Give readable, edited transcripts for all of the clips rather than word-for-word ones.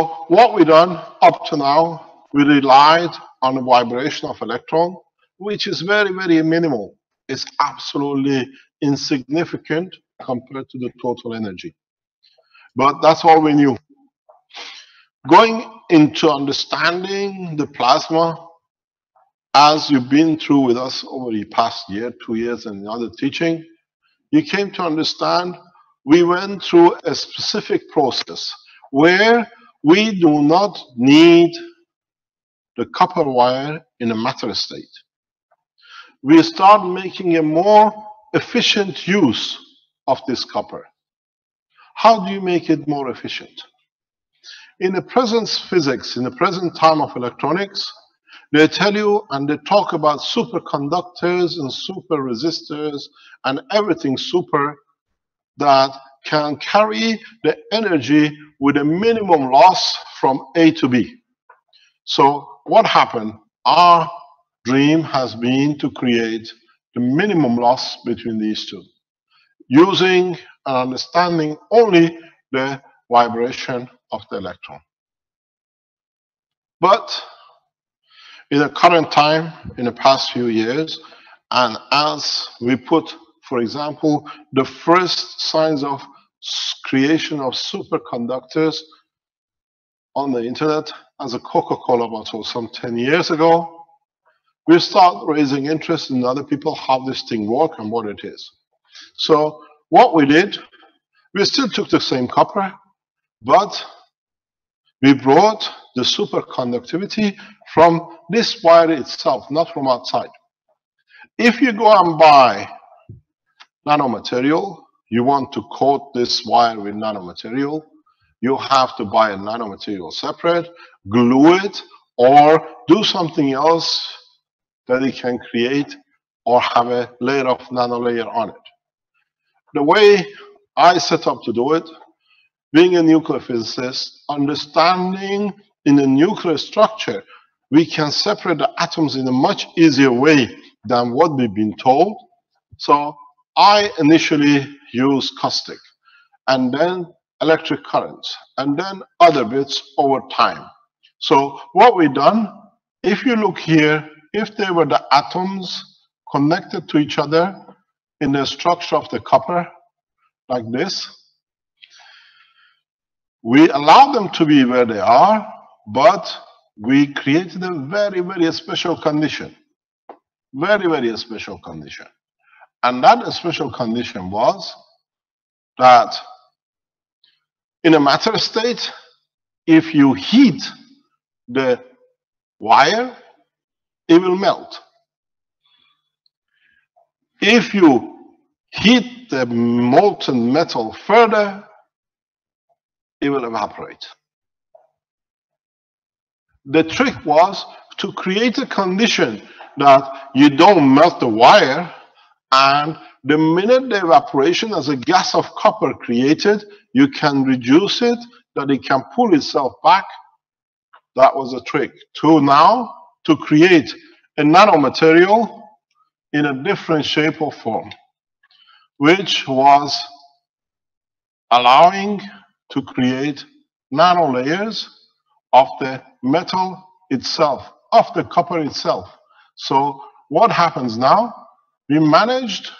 So what we done up to now, we relied on the vibration of electron, which is very, very minimal. It's absolutely insignificant compared to the total energy. But that's all we knew. Going into understanding the plasma, as you've been through with us over the past year, 2 years, and the other teaching, you came to understand we went through a specific process where we do not need the copper wire in a matter state. We start making a more efficient use of this copper. How do you make it more efficient? In the present physics, in the present time of electronics, they tell you and they talk about superconductors and super resistors and everything super that can carry the energy with a minimum loss from A to B. So what happened? Our dream has been to create the minimum loss between these two, using and understanding only the vibration of the electron. But in the current time, in the past few years, and as we put, for example, the first signs of creation of superconductors on the internet as a Coca-Cola bottle some 10 years ago, we start raising interest in other people, how this thing works and what it is. So what we did, we still took the same copper, but we brought the superconductivity from this wire itself, not from outside. If you go and buy nanomaterial, you want to coat this wire with nanomaterial, you have to buy a nanomaterial separate, glue it, or do something else that it can create, or have a layer of nanolayer on it. The way I set up to do it, being a nuclear physicist, understanding in the nuclear structure, we can separate the atoms in a much easier way than what we've been told. So I initially used caustic, and then electric currents, and then other bits over time. So what we've done, if you look here, if they were the atoms connected to each other in the structure of the copper, like this, we allow them to be where they are, but we created a very, very special condition. Very, very special condition. And that special condition was that in a matter state, if you heat the wire, it will melt. If you heat the molten metal further, it will evaporate. The trick was to create a condition that you don't melt the wire, and the minute the evaporation as a gas of copper created, you can reduce it, that it can pull itself back. That was the trick. To now, to create a nanomaterial in a different shape or form, which was allowing to create nano layers of the metal itself, of the copper itself. So what happens now? We managed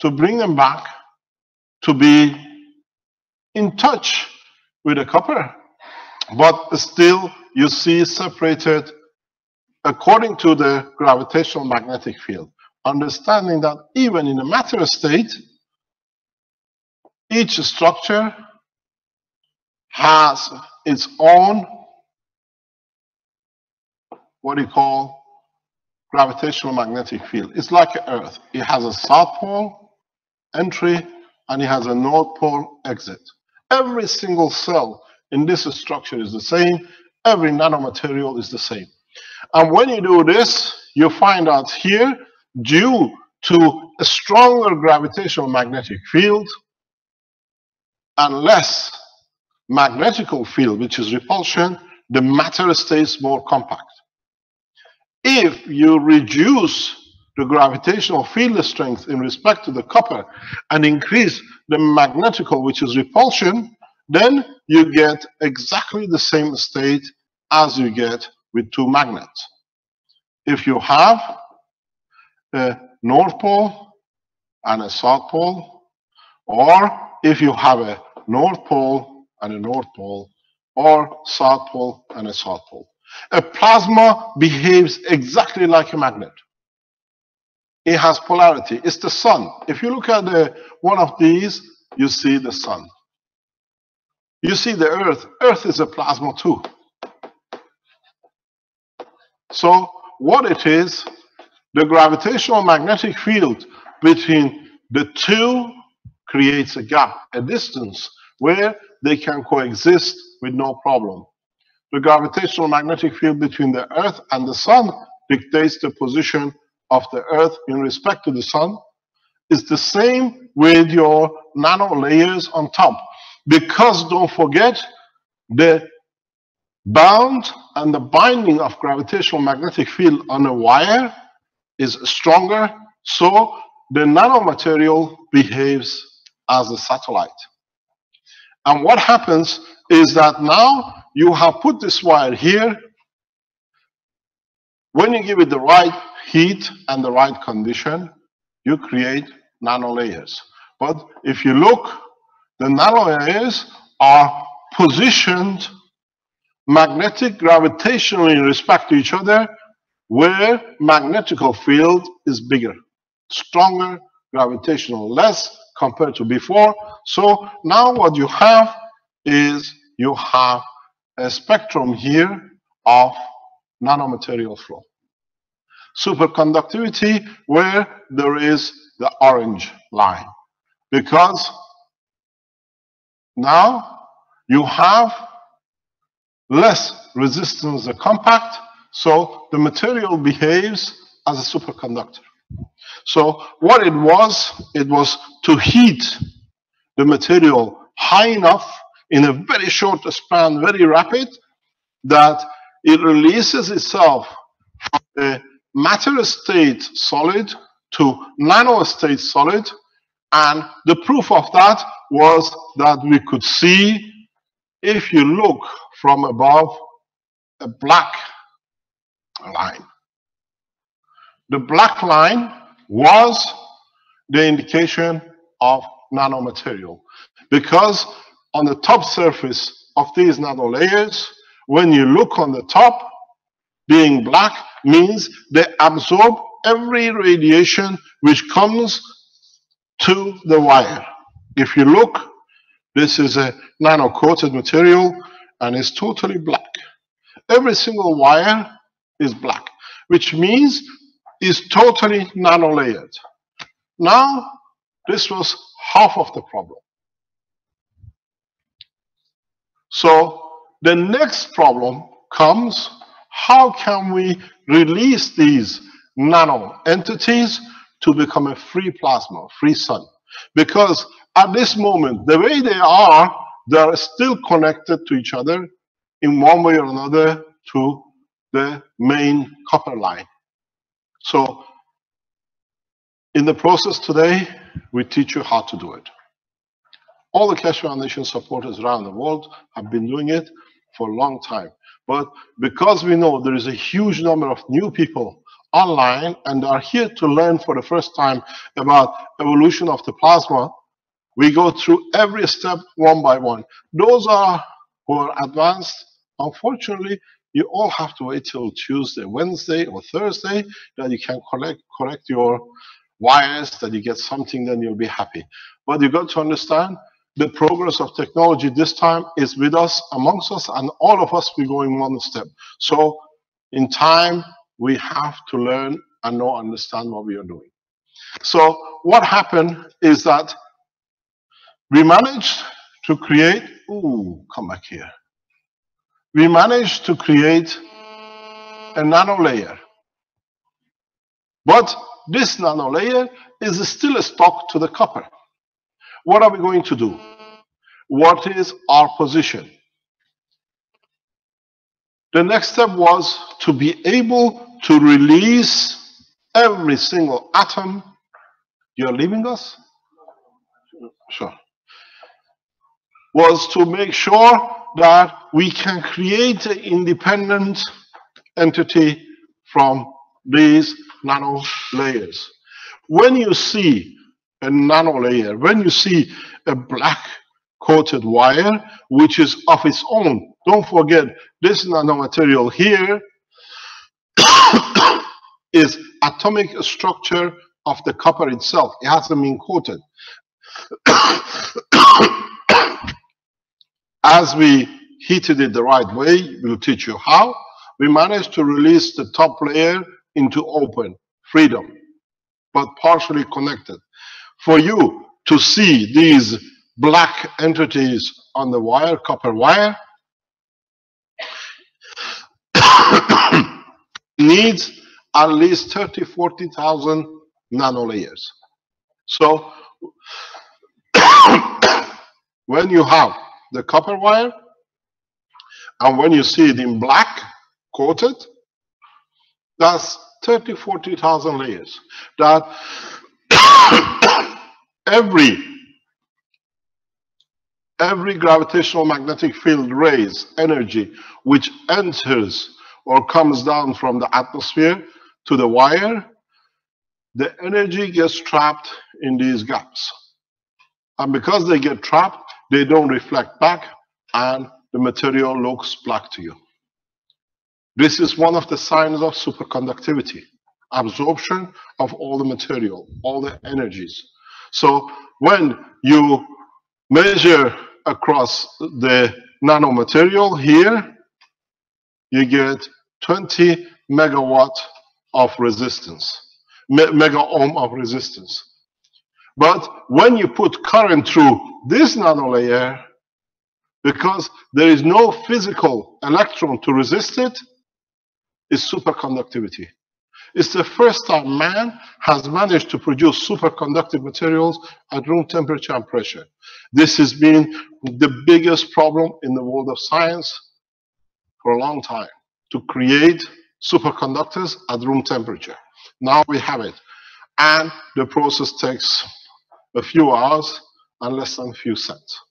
to bring them back to be in touch with the copper, but still you see separated according to the gravitational magnetic field. Understanding that even in a matter state, each structure has its own, what you call, gravitational magnetic field. It's like Earth. It has a south pole entry and it has a north pole exit. Every single cell in this structure is the same. Every nanomaterial is the same. And when you do this, you find out here, due to a stronger gravitational magnetic field and less magnetical field, which is repulsion, the matter stays more compact. If you reduce the gravitational field strength in respect to the copper and increase the magnetical, which is repulsion, then you get exactly the same state as you get with two magnets. If you have a north pole and a south pole, or if you have a north pole and a north pole, or south pole and a south pole. A plasma behaves exactly like a magnet. It has polarity. It's the sun. If you look at one of these, you see the sun. You see the earth. Earth is a plasma too. So what it is, the gravitational magnetic field between the two creates a gap, a distance, where they can coexist with no problem. The gravitational magnetic field between the earth and the sun dictates the position of the earth in respect to the sun. It's the same with your nano layers on top. Because don't forget, the bound and the binding of gravitational magnetic field on a wire is stronger, so the nanomaterial behaves as a satellite. And what happens is that now you have put this wire here. When you give it the right heat and the right condition, you create nano layers. But if you look, the nano layers are positioned magnetic gravitationally in respect to each other, where magnetical field is bigger, stronger, gravitational less compared to before. So now what you have is you have a spectrum here of nanomaterial flow. Superconductivity, where there is the orange line, because now you have less resistance to compact, so the material behaves as a superconductor. So what it was to heat the material high enough in a very short span, very rapid, that it releases itself from the matter state solid to nano state solid. And the proof of that was that we could see, if you look from above, a black line. The black line was the indication of nanomaterial, because on the top surface of these nano layers, when you look on the top, being black means they absorb every radiation which comes to the wire. If you look, this is a nano-coated material and it's totally black. Every single wire is black, which means it's totally nano-layered. Now, this was half of the problem. So the next problem comes, how can we release these nano entities to become a free plasma, free sun? Because at this moment, the way they are still connected to each other in one way or another to the main copper line. So in the process today, we teach you how to do it. All the Keshe Foundation supporters around the world have been doing it for a long time. But because we know there is a huge number of new people online and are here to learn for the first time about evolution of the plasma, we go through every step one by one. Those who are advanced, unfortunately, you all have to wait till Tuesday, Wednesday or Thursday that you can correct your wires, that you get something, then you'll be happy. But you got to understand, the progress of technology this time is with us, amongst us, and all of us, we're going one step. So in time, we have to learn and now understand what we are doing. So what happened is that we managed to create, we managed to create a nano layer. But this nano layer is still stuck to the copper. What are we going to do? What is our position? The next step was to be able to release every single atom. You're leaving us? Sure. was to make sure that we can create an independent entity from these nano layers. When you see a nano layer, when you see a black coated wire, which is of its own, don't forget this nanomaterial here is atomic structure of the copper itself. It hasn't been coated. As we heated it the right way, we'll teach you how, we managed to release the top layer into open freedom, but partially connected. For you to see these black entities on the wire, copper wire, needs at least 30,000 to 40,000 nanolayers. So when you have the copper wire, and when you see it in black coated, that's 30,000 to 40,000 layers. That every gravitational magnetic field rays energy which enters or comes down from the atmosphere to the wire, the energy gets trapped in these gaps. And because they get trapped, they don't reflect back, and the material looks black to you. This is one of the signs of superconductivity, absorption of all the material, all the energies. So when you measure across the nanomaterial here, you get 20 megawatt of resistance, mega ohm of resistance. But when you put current through this nanolayer, because there is no physical electron to resist it, it's superconductivity. It's the first time man has managed to produce superconductive materials at room temperature and pressure. This has been the biggest problem in the world of science for a long time, to create superconductors at room temperature. Now we have it. And the process takes a few hours and less than a few cents.